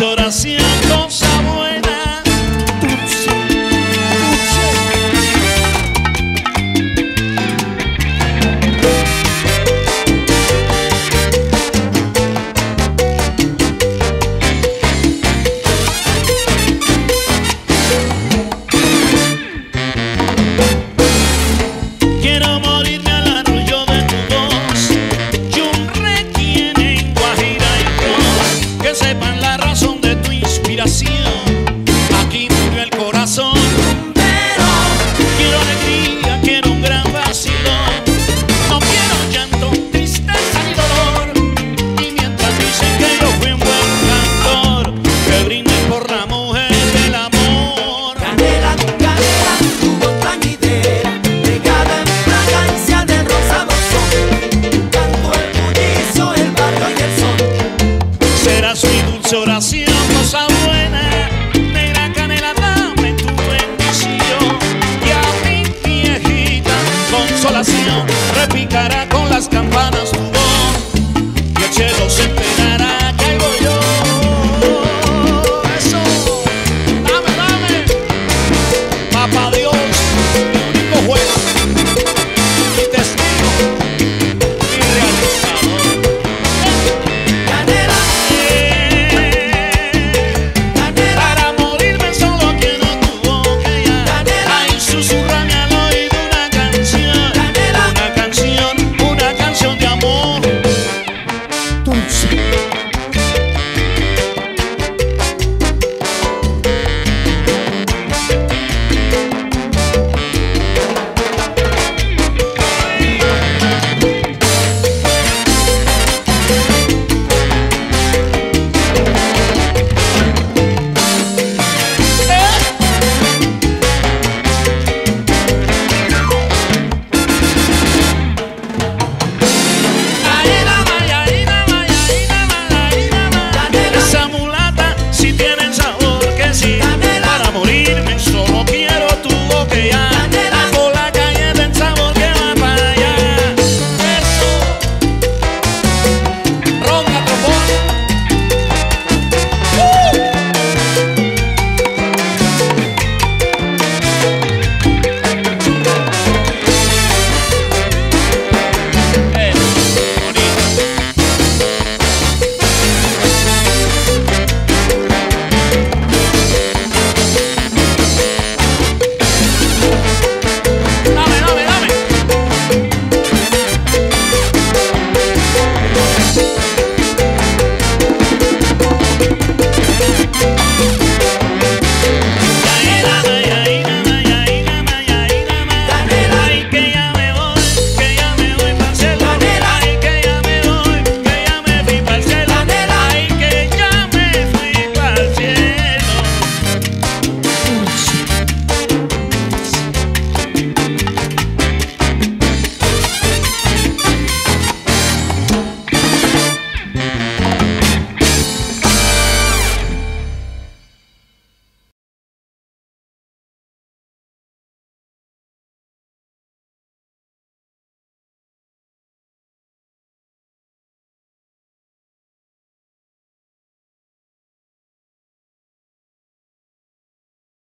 mucha oración, cosa buena. Choras